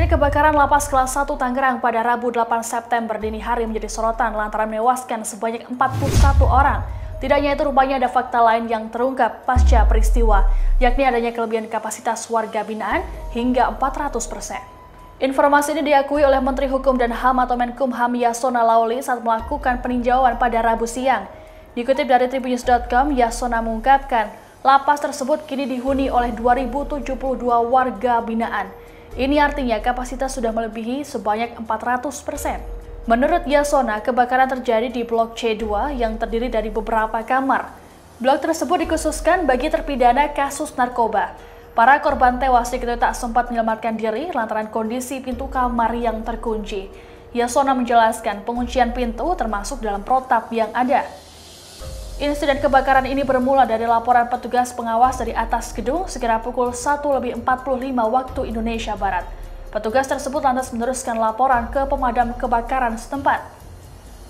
Insiden kebakaran Lapas Kelas 1 Tangerang pada Rabu 8 September dini hari menjadi sorotan lantaran menewaskan sebanyak 41 orang. Tidak hanya itu, rupanya ada fakta lain yang terungkap pasca peristiwa, yakni adanya kelebihan kapasitas warga binaan hingga 400%. Informasi ini diakui oleh Menteri Hukum dan HAM atau Menkumham Yasonna Laoly saat melakukan peninjauan pada Rabu siang. Dikutip dari Tribunnews.com, Yasonna mengungkapkan, lapas tersebut kini dihuni oleh 2.072 warga binaan. Ini artinya kapasitas sudah melebihi sebanyak 400%. Menurut Yasonna, kebakaran terjadi di Blok C2 yang terdiri dari beberapa kamar. Blok tersebut dikhususkan bagi terpidana kasus narkoba. Para korban tewas diketahui tak sempat menyelamatkan diri lantaran kondisi pintu kamar yang terkunci. Yasonna menjelaskan penguncian pintu termasuk dalam protap yang ada. Insiden kebakaran ini bermula dari laporan petugas pengawas dari atas gedung sekira pukul 1.45 waktu Indonesia Barat. Petugas tersebut lantas meneruskan laporan ke pemadam kebakaran setempat.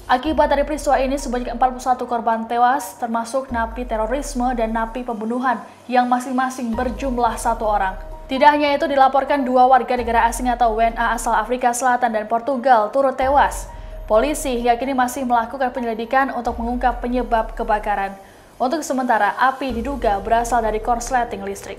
Akibat dari peristiwa ini, sebanyak 41 korban tewas, termasuk napi terorisme dan napi pembunuhan yang masing-masing berjumlah 1 orang. Tidak hanya itu, dilaporkan 2 warga negara asing atau WNA asal Afrika Selatan dan Portugal turut tewas. Polisi hingga kini masih melakukan penyelidikan untuk mengungkap penyebab kebakaran. Untuk sementara, api diduga berasal dari korsleting listrik.